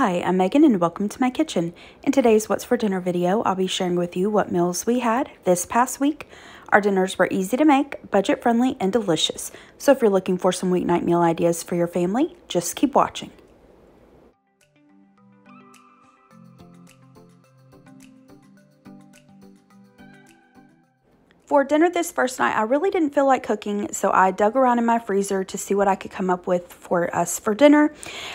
Hi, I'm Megan and welcome to my kitchen. In today's What's for Dinner video, I'll be sharing with you what meals we had this past week. Our dinners were easy to make, budget friendly, and delicious. So if you're looking for some weeknight meal ideas for your family, just keep watching. For dinner this first night, I really didn't feel like cooking, so I dug around in my freezer to see what I could come up with for us for dinner,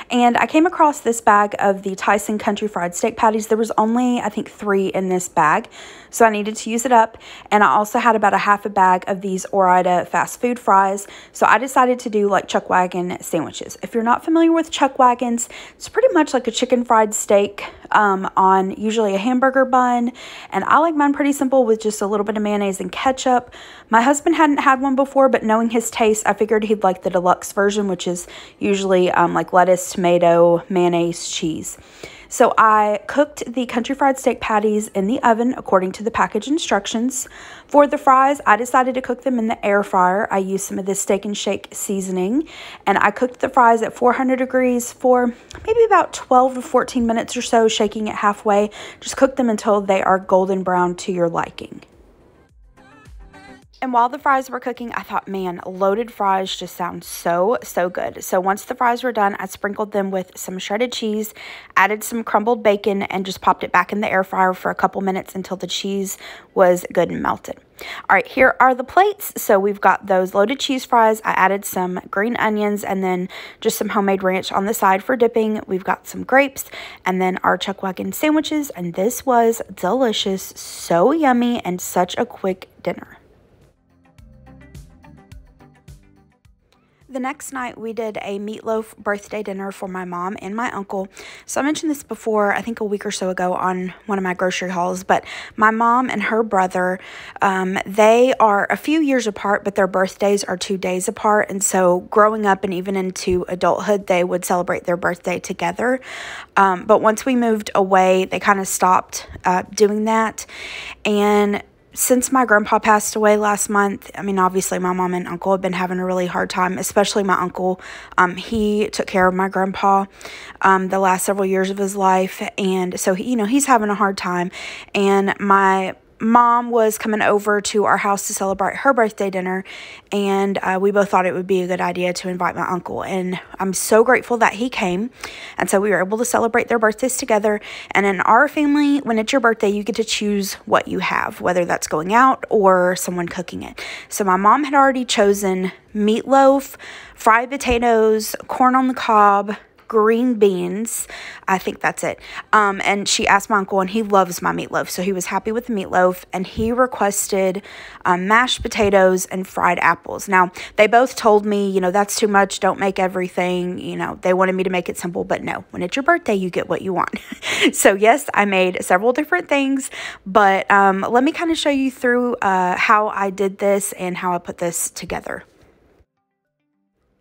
and I came across this bag of the Tyson Country Fried Steak Patties. There was only, I think, 3 in this bag, so I needed to use it up, and I also had about a half a bag of these Ore-Ida fast food fries, so I decided to do like Chuckwagon sandwiches. If you're not familiar with Chuckwagons, it's pretty much like a chicken fried steak on usually a hamburger bun, and I like mine pretty simple with just a little bit of mayonnaise and ketchup. My husband hadn't had one before, but knowing his taste, I figured he'd like the deluxe version, which is usually like lettuce, tomato, mayonnaise, cheese. So I cooked the country fried steak patties in the oven according to the package instructions. For the fries, I decided to cook them in the air fryer. I used some of this Steak and Shake seasoning, and I cooked the fries at 400 degrees for maybe about 12 to 14 minutes or so, shaking it halfway. Just cook them until they are golden brown to your liking. And while the fries were cooking, I thought, man, loaded fries just sound so good. So once the fries were done, I sprinkled them with some shredded cheese, added some crumbled bacon, and just popped it back in the air fryer for a couple minutes until the cheese was good and melted. All right, here are the plates. So we've got those loaded cheese fries. I added some green onions and then just some homemade ranch on the side for dipping. We've got some grapes and then our Chuckwagon sandwiches. And this was delicious, so yummy, and such a quick dinner. The next night, we did a meatloaf birthday dinner for my mom and my uncle. So I mentioned this before, I think a week or so ago on one of my grocery hauls, but my mom and her brother, they are a few years apart, but their birthdays are 2 days apart. And so growing up and even into adulthood, they would celebrate their birthday together. But once we moved away, they kind of stopped doing that. And since my grandpa passed away last month, I mean, obviously my mom and uncle have been having a really hard time, especially my uncle. He took care of my grandpa the last several years of his life. And so, you know, he's having a hard time. And my mom was coming over to our house to celebrate her birthday dinner, and we both thought it would be a good idea to invite my uncle, and I'm so grateful that he came, and so we were able to celebrate their birthdays together. And in our family, when it's your birthday, you get to choose what you have, whether that's going out or someone cooking it. So my mom had already chosen meatloaf, fried potatoes, corn on the cob, green beans, I think that's it, and she asked my uncle, and he loves my meatloaf, so he was happy with the meatloaf, and he requested mashed potatoes and fried apples. Now, they both told me, you know, that's too much, don't make everything, you know, they wanted me to make it simple, but no, when it's your birthday, you get what you want. So yes, I made several different things, but let me kind of show you through how I did this and how I put this together.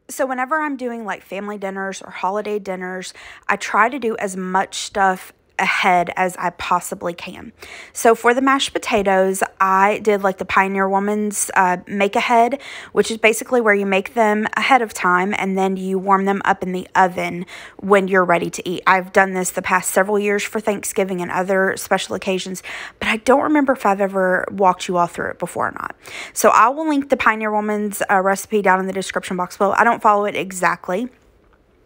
So whenever I'm doing like family dinners or holiday dinners, I try to do as much stuff ahead as I possibly can. So for the mashed potatoes, I did like the Pioneer Woman's make ahead, which is basically where you make them ahead of time and then you warm them up in the oven when you're ready to eat. I've done this the past several years for Thanksgiving and other special occasions, but I don't remember if I've ever walked you all through it before or not. So I will link the Pioneer Woman's recipe down in the description box below. I don't follow it exactly,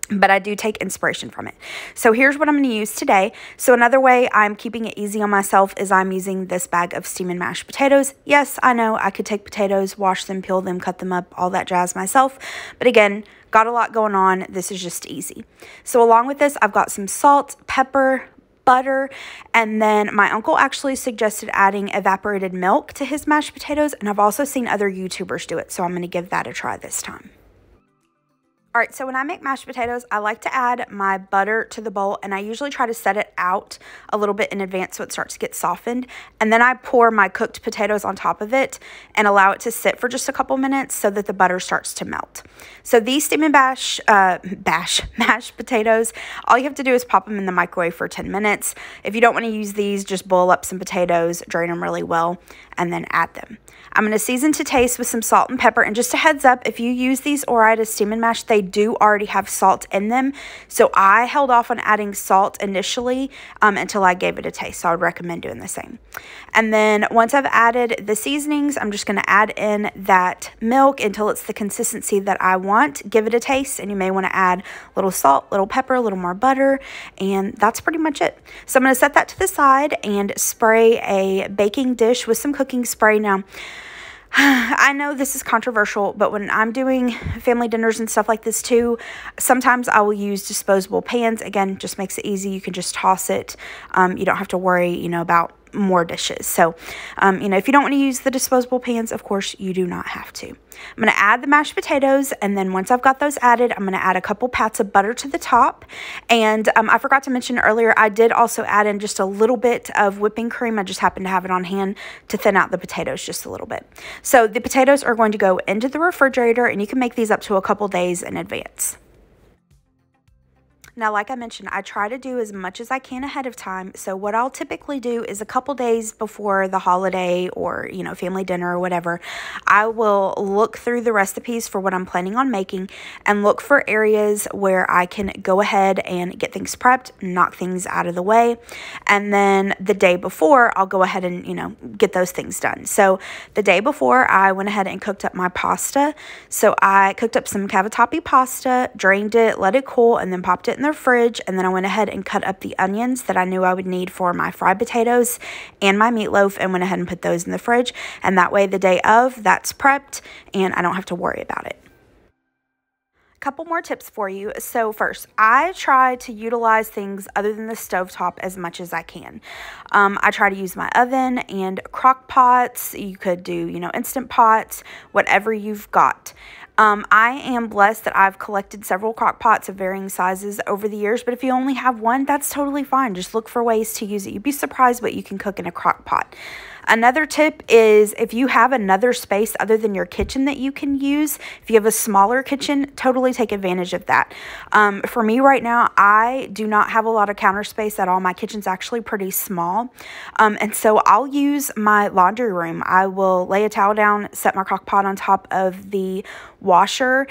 but I do take inspiration from it. So here's what I'm going to use today. So another way I'm keeping it easy on myself is I'm using this bag of steaming mashed potatoes. Yes, I know I could take potatoes, wash them, peel them, cut them up, all that jazz myself. But again, got a lot going on. This is just easy. So along with this, I've got some salt, pepper, butter, and then my uncle actually suggested adding evaporated milk to his mashed potatoes. And I've also seen other YouTubers do it. So I'm going to give that a try this time. All right, so when I make mashed potatoes, I like to add my butter to the bowl, and I usually try to set it out a little bit in advance so it starts to get softened. And then I pour my cooked potatoes on top of it and allow it to sit for just a couple minutes so that the butter starts to melt. So these steaming mashed potatoes, all you have to do is pop them in the microwave for 10 minutes. If you don't want to use these, just boil up some potatoes, drain them really well, and then add them. I'm going to season to taste with some salt and pepper. And just a heads up, if you use these Ore-Ida steaming mash, they do already have salt in them. So I held off on adding salt initially until I gave it a taste. So I would recommend doing the same. And then once I've added the seasonings, I'm just going to add in that milk until it's the consistency that I want. Give it a taste, and you may want to add a little salt, a little pepper, a little more butter, and that's pretty much it. So I'm going to set that to the side and spray a baking dish with some cooking spray. Now, I know this is controversial, but when I'm doing family dinners and stuff like this too, sometimes I will use disposable pans. Again, just makes it easy. You can just toss it. You don't have to worry, about more dishes. So, if you don't want to use the disposable pans, of course, you do not have to. I'm going to add the mashed potatoes, and then once I've got those added, I'm going to add a couple pats of butter to the top. And I forgot to mention earlier, I did also add in just a little bit of whipping cream. I just happened to have it on hand to thin out the potatoes just a little bit. So the potatoes are going to go into the refrigerator, and you can make these up to a couple days in advance. Now, like I mentioned, I try to do as much as I can ahead of time. So what I'll typically do is a couple days before the holiday or, family dinner or whatever, I will look through the recipes for what I'm planning on making and look for areas where I can go ahead and get things prepped, knock things out of the way. And then the day before, I'll go ahead and, get those things done. So the day before, I went ahead and cooked up my pasta. So I cooked up some cavatappi pasta, drained it, let it cool, and then popped it in the fridge, and then I went ahead and cut up the onions that I knew I would need for my fried potatoes and my meatloaf, and went ahead and put those in the fridge, and that way the day of, that's prepped and I don't have to worry about it. Couple more tips for you. So first, I try to utilize things other than the stovetop as much as I can. I try to use my oven and crock pots. You could do, instant pots, whatever you've got. I am blessed that I've collected several crock pots of varying sizes over the years, but if you only have one, that's totally fine. Just look for ways to use it. You'd be surprised what you can cook in a crock pot. Another tip is if you have another space other than your kitchen that you can use, if you have a smaller kitchen, totally take advantage of that. For me right now, I do not have a lot of counter space at all. My kitchen's actually pretty small. And so I'll use my laundry room. I will lay a towel down, set my crock pot on top of the washer.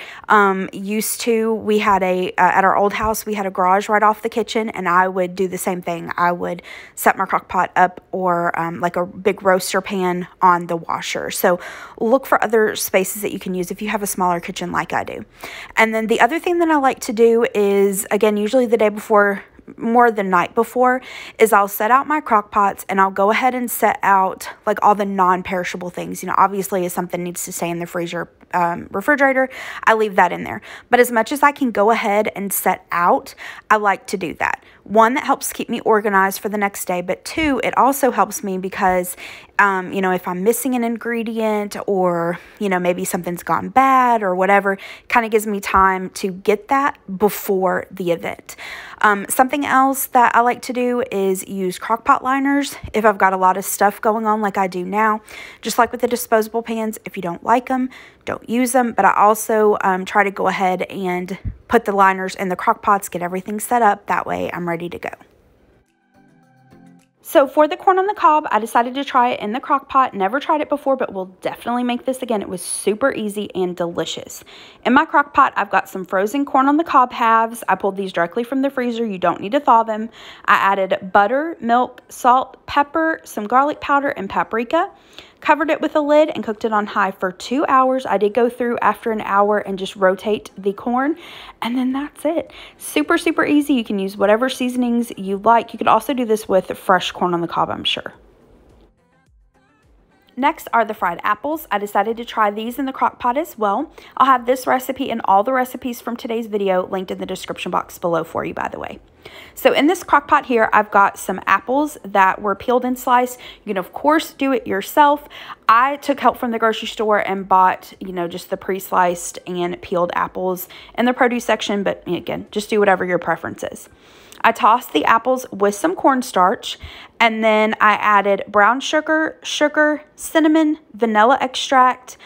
Used to, we had at our old house, we had a garage right off the kitchen, and I would do the same thing. I would set my crock pot up or like a big roaster pan on the washer. So look for other spaces that you can use if you have a smaller kitchen like I do. And then the other thing that I like to do is, again, usually the day before, more the night before, is I'll set out my crock pots and I'll go ahead and set out like all the non-perishable things. Obviously if something needs to stay in the freezer, refrigerator, I leave that in there. But as much as I can go ahead and set out, I like to do that. One, that helps keep me organized for the next day, but two, it also helps me because, if I'm missing an ingredient or, maybe something's gone bad or whatever, kind of gives me time to get that before the event. Something else that I like to do is use crock pot liners if I've got a lot of stuff going on like I do now. Just like with the disposable pans, if you don't like them, don't use them. But I also try to go ahead and put the liners in the crock pots, get everything set up. That way I'm ready to go. So for the corn on the cob, I decided to try it in the crock pot. Never tried it before, but we'll definitely make this again. It was super easy and delicious. In my crock pot, I've got some frozen corn on the cob halves. I pulled these directly from the freezer. You don't need to thaw them. I added butter, milk, salt, pepper, some garlic powder, and paprika. Covered it with a lid and cooked it on high for 2 hours. I did go through after an hour and just rotate the corn, and then that's it. Super, super easy. You can use whatever seasonings you like. You could also do this with fresh corn on the cob, I'm sure. Next are the fried apples. I decided to try these in the crock pot as well. I'll have this recipe and all the recipes from today's video linked in the description box below for you, by the way. So in this crock pot here, I've got some apples that were peeled and sliced. You can, of course, do it yourself. I took help from the grocery store and bought, just the pre-sliced and peeled apples in the produce section. But again, just do whatever your preference is. I tossed the apples with some cornstarch, and then I added brown sugar, cinnamon, vanilla extract,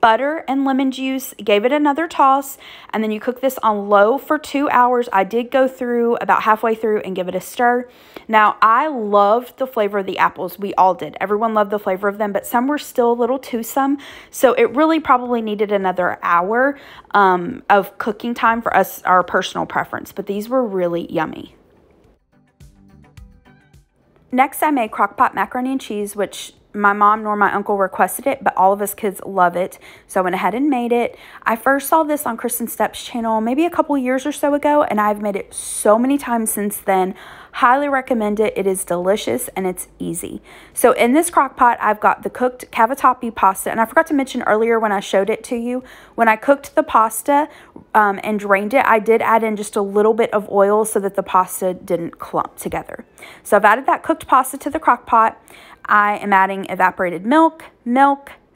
butter and lemon juice, gave it another toss, and then you cook this on low for 2 hours. I did go through about halfway through and give it a stir. Now, I loved the flavor of the apples. We all did. Everyone loved the flavor of them, but some were still a little too-some, so it really probably needed another hour of cooking time for us, our personal preference, but these were really yummy. Next, I made crock-pot macaroni and cheese, which my mom nor my uncle requested it, but all of us kids love it, so I went ahead and made it. I first saw this on Kristen Stepp's channel maybe a couple years or so ago, and I've made it so many times since then. Highly recommend it. It is delicious, and it's easy. So in this crock pot, I've got the cooked cavatappi pasta, and I forgot to mention earlier when I showed it to you, when I cooked the pasta and drained it, I did add in just a little bit of oil so that the pasta didn't clump together. So I've added that cooked pasta to the crock pot. I am adding evaporated milk,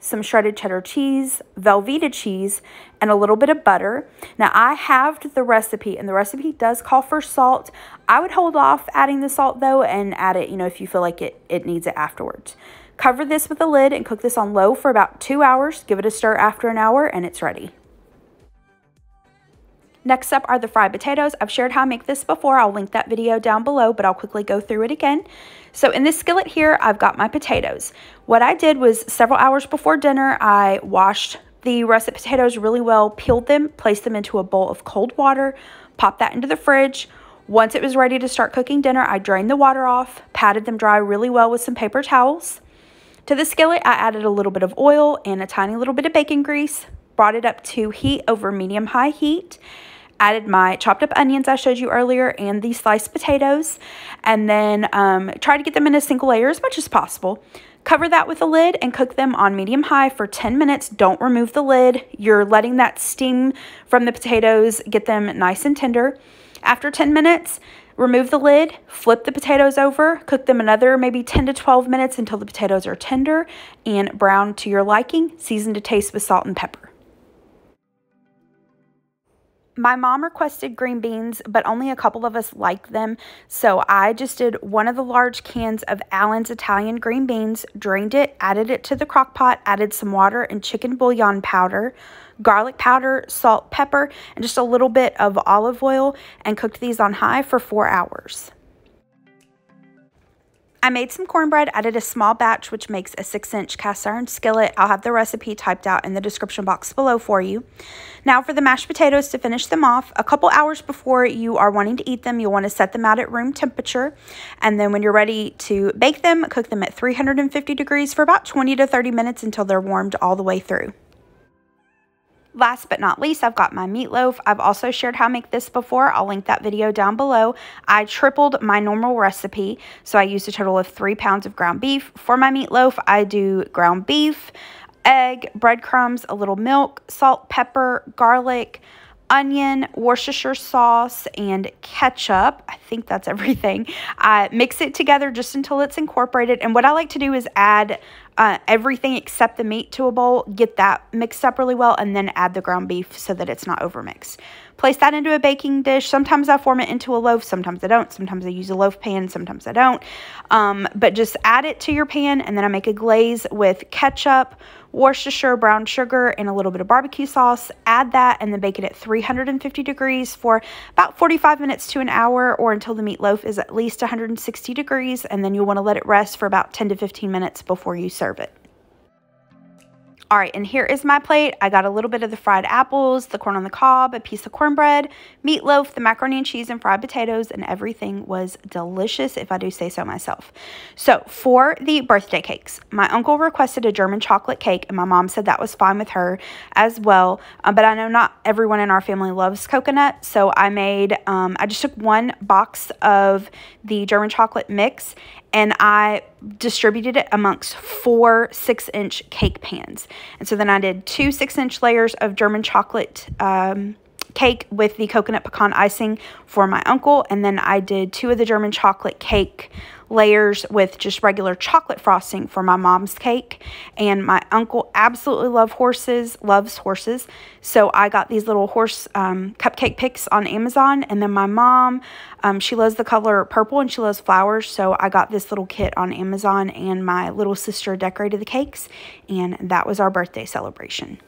some shredded cheddar cheese, Velveeta cheese, and a little bit of butter. Now, I halved the recipe, and the recipe does call for salt. I would hold off adding the salt, though, and add it, you know, if you feel like it needs it afterwards. Cover this with a lid and cook this on low for about 2 hours. Give it a stir after an hour, and it's ready. Next up are the fried potatoes. I've shared how I make this before. I'll link that video down below, but I'll quickly go through it again. So in this skillet here, I've got my potatoes. What I did was several hours before dinner, I washed the russet potatoes really well, peeled them, placed them into a bowl of cold water, popped that into the fridge. Once it was ready to start cooking dinner, I drained the water off, patted them dry really well with some paper towels. To the skillet, I added a little bit of oil and a tiny little bit of bacon grease, brought it up to heat over medium-high heat, added my chopped up onions I showed you earlier and the sliced potatoes, and then try to get them in a single layer as much as possible. Cover that with a lid and cook them on medium-high for 10 minutes. Don't remove the lid. You're letting that steam from the potatoes get them nice and tender. After 10 minutes, remove the lid, flip the potatoes over, cook them another maybe 10 to 12 minutes until the potatoes are tender and brown to your liking. Season to taste with salt and pepper. My mom requested green beans, but only a couple of us like them, so I just did one of the large cans of Allen's Italian green beans, drained it, added it to the crock pot, added some water and chicken bouillon powder, garlic powder, salt, pepper, and just a little bit of olive oil, and cooked these on high for 4 hours. I made some cornbread, added a small batch, which makes a 6-inch cast iron skillet. I'll have the recipe typed out in the description box below for you. Now for the mashed potatoes to finish them off, a couple hours before you are wanting to eat them, you'll want to set them out at room temperature. And then when you're ready to bake them, cook them at 350 degrees for about 20 to 30 minutes until they're warmed all the way through. Last but not least, I've got my meatloaf. I've also shared how I make this before. I'll link that video down below. I tripled my normal recipe, so I used a total of 3 pounds of ground beef. For my meatloaf, I do ground beef, egg, breadcrumbs, a little milk, salt, pepper, garlic, onion, Worcestershire sauce, and ketchup. I think that's everything. I mix it together just until it's incorporated. And what I like to do is add everything except the meat to a bowl, get that mixed up really well, and then add the ground beef so that it's not overmixed. Place that into a baking dish. Sometimes I form it into a loaf. Sometimes I don't. Sometimes I use a loaf pan. Sometimes I don't. But just add it to your pan, and then I make a glaze with ketchup, Worcestershire, brown sugar, and a little bit of barbecue sauce. Add that and then bake it at 350 degrees for about 45 minutes to an hour, or until the meatloaf is at least 160 degrees, and then you'll want to let it rest for about 10 to 15 minutes before you serve it. All right, and here is my plate. I got a little bit of the fried apples, the corn on the cob, a piece of cornbread, meatloaf, the macaroni and cheese, and fried potatoes, and everything was delicious, if I do say so myself. So for the birthday cakes, my uncle requested a German chocolate cake, and my mom said that was fine with her as well, but I know not everyone in our family loves coconut, so I made, I just took one box of the German chocolate mix, and I distributed it amongst four 6-inch cake pans. And so then I did two 6-inch layers of German chocolate cake with the coconut pecan icing for my uncle. And then I did two of the German chocolate cake layers with just regular chocolate frosting for my mom's cake. And my uncle absolutely loves horses. So I got these little horse cupcake picks on Amazon. And then my mom, she loves the color purple and she loves flowers. So I got this little kit on Amazon, and my little sister decorated the cakes. And that was our birthday celebration.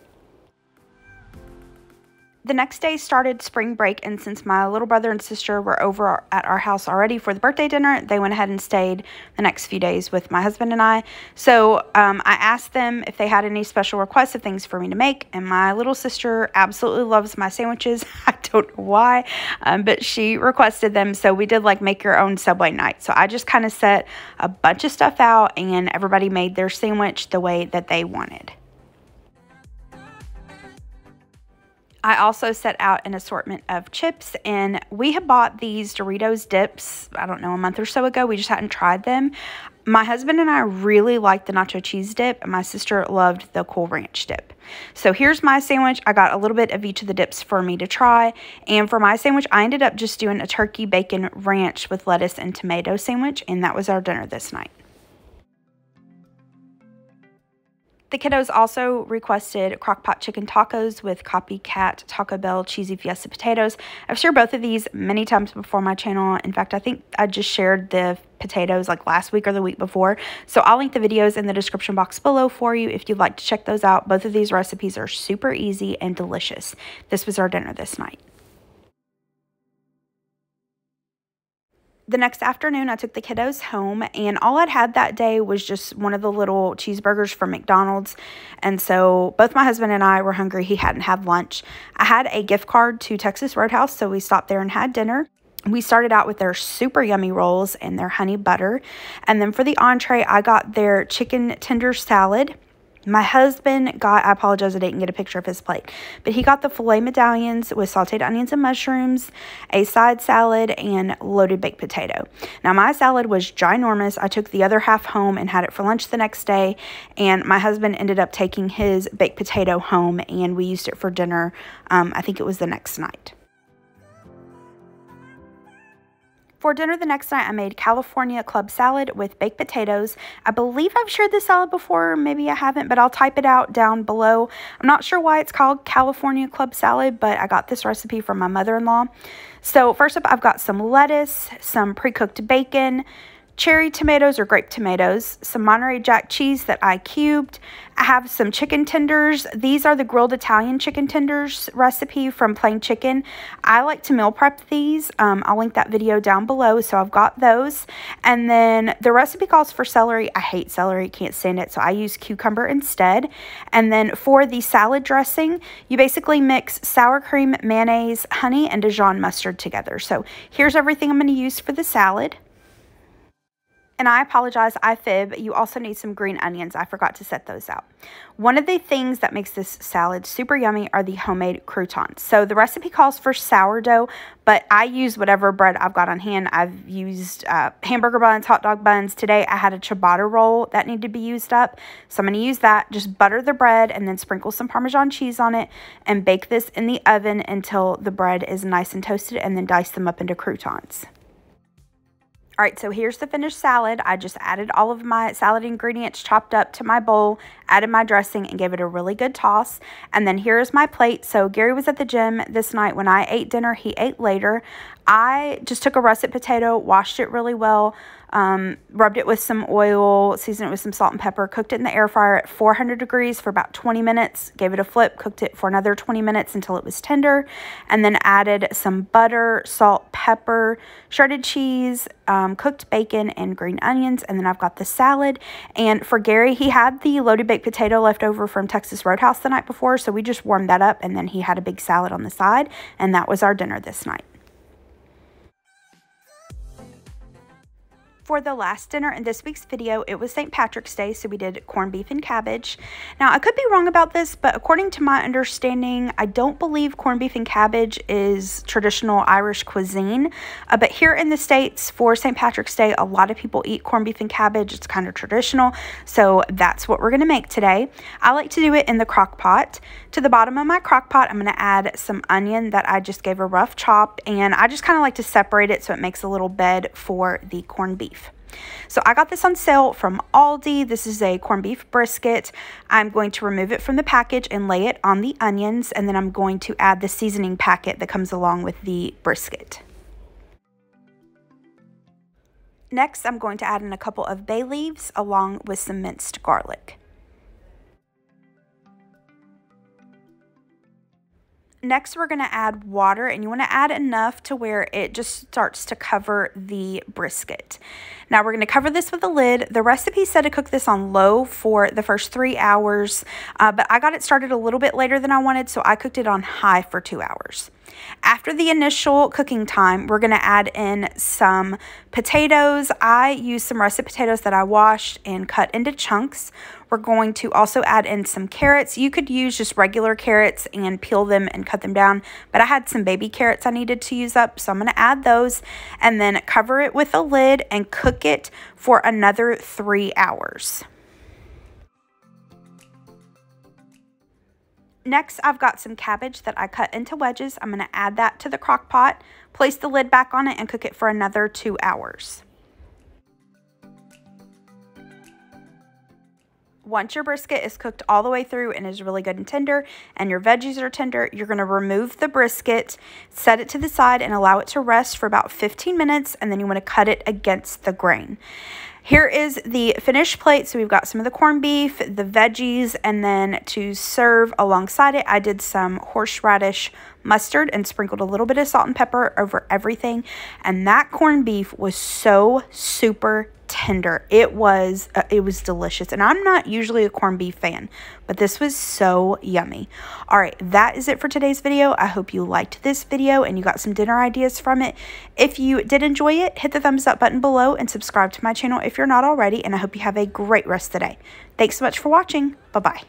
The next day started spring break, and since my little brother and sister were over at our house already for the birthday dinner, they went ahead and stayed the next few days with my husband and I. So I asked them if they had any special requests of things for me to make, and my little sister absolutely loves my sandwiches. I don't know why, but she requested them. So we did like make your own Subway night. So I just kind of set a bunch of stuff out, and everybody made their sandwich the way that they wanted. I also set out an assortment of chips, and we had bought these Doritos dips, I don't know, a month or so ago. We just hadn't tried them. My husband and I really liked the nacho cheese dip, and my sister loved the Cool Ranch dip. So here's my sandwich. I got a little bit of each of the dips for me to try. And for my sandwich, I ended up just doing a turkey bacon ranch with lettuce and tomato sandwich, and that was our dinner this night. The kiddos also requested crock-pot chicken tacos with copycat Taco Bell cheesy fiesta potatoes. I've shared both of these many times before on my channel. In fact, I think I just shared the potatoes like last week or the week before. So I'll link the videos in the description box below for you if you'd like to check those out. Both of these recipes are super easy and delicious. This was our dinner this night. The next afternoon, I took the kiddos home, and all I'd had that day was just one of the little cheeseburgers from McDonald's, and so both my husband and I were hungry. He hadn't had lunch. I had a gift card to Texas Roadhouse, so we stopped there and had dinner. We started out with their super yummy rolls and their honey butter, and then for the entree, I got their chicken tender salad. My husband got, I apologize, I didn't get a picture of his plate, but he got the filet medallions with sauteed onions and mushrooms, a side salad, and loaded baked potato. Now, my salad was ginormous. I took the other half home and had it for lunch the next day, and my husband ended up taking his baked potato home, and we used it for dinner, I think it was the next night. For dinner the next night, I made California Club salad with baked potatoes. I believe I've shared this salad before, maybe I haven't, but I'll type it out down below. I'm not sure why it's called California Club salad, but I got this recipe from my mother-in-law. So first up, I've got some lettuce, some pre-cooked bacon, cherry tomatoes or grape tomatoes, some Monterey Jack cheese that I cubed. I have some chicken tenders. These are the grilled Italian chicken tenders recipe from Plain Chicken. I like to meal prep these. I'll link that video down below. So I've got those. And then the recipe calls for celery. I hate celery, can't stand it. So I use cucumber instead. And then for the salad dressing, you basically mix sour cream, mayonnaise, honey, and Dijon mustard together. So here's everything I'm going to use for the salad. And I apologize, I fib. You also need some green onions. I forgot to set those out. One of the things that makes this salad super yummy are the homemade croutons. So the recipe calls for sourdough, but I use whatever bread I've got on hand. I've used hamburger buns, hot dog buns. Today I had a ciabatta roll that needed to be used up. So I'm going to use that. Just butter the bread and then sprinkle some Parmesan cheese on it and bake this in the oven until the bread is nice and toasted, and then dice them up into croutons. All right, so here's the finished salad. I just added all of my salad ingredients chopped up to my bowl, added my dressing, and gave it a really good toss. And then here's my plate. So Gary was at the gym this night. When I ate dinner, he ate later. I just took a russet potato, washed it really well, rubbed it with some oil, seasoned it with some salt and pepper, cooked it in the air fryer at 400 degrees for about 20 minutes, gave it a flip, cooked it for another 20 minutes until it was tender, and then added some butter, salt, pepper, shredded cheese, cooked bacon, and green onions. And then I've got the salad. And for Gary, he had the loaded baked potato left over from Texas Roadhouse the night before, so we just warmed that up, and then he had a big salad on the side, and that was our dinner this night. For the last dinner in this week's video, it was St. Patrick's Day, so we did corned beef and cabbage. Now, I could be wrong about this, but according to my understanding, I don't believe corned beef and cabbage is traditional Irish cuisine. But here in the States, for St. Patrick's Day, a lot of people eat corned beef and cabbage. It's kind of traditional, so that's what we're going to make today. I like to do it in the crock pot. To the bottom of my crock pot, I'm going to add some onion that I just gave a rough chop, and I just kind of like to separate it so it makes a little bed for the corned beef. So I got this on sale from Aldi. This is a corned beef brisket. I'm going to remove it from the package and lay it on the onions, and then I'm going to add the seasoning packet that comes along with the brisket. Next, I'm going to add in a couple of bay leaves along with some minced garlic. Next, we're going to add water, and you want to add enough to where it just starts to cover the brisket. Now, we're going to cover this with a lid. The recipe said to cook this on low for the first 3 hours, but I got it started a little bit later than I wanted, so I cooked it on high for 2 hours. After the initial cooking time, we're going to add in some potatoes. I used some russet potatoes that I washed and cut into chunks. We're going to also add in some carrots. You could use just regular carrots and peel them and cut them down, but I had some baby carrots I needed to use up, so I'm going to add those and then cover it with a lid and cook it for another 3 hours. Next, I've got some cabbage that I cut into wedges. I'm going to add that to the crock pot, place the lid back on it, and cook it for another 2 hours. Once your brisket is cooked all the way through and is really good and tender, and your veggies are tender, you're going to remove the brisket, set it to the side, and allow it to rest for about 15 minutes, and then you want to cut it against the grain. Here is the finished plate. So we've got some of the corned beef, the veggies, and then to serve alongside it, I did some horseradish mustard and sprinkled a little bit of salt and pepper over everything. And that corned beef was so super tender. It was delicious. And I'm not usually a corned beef fan, but this was so yummy. All right, that is it for today's video. I hope you liked this video and you got some dinner ideas from it. If you did enjoy it, hit the thumbs up button below and subscribe to my channel if you're not already, and I hope you have a great rest of the day. Thanks so much for watching. Bye-bye.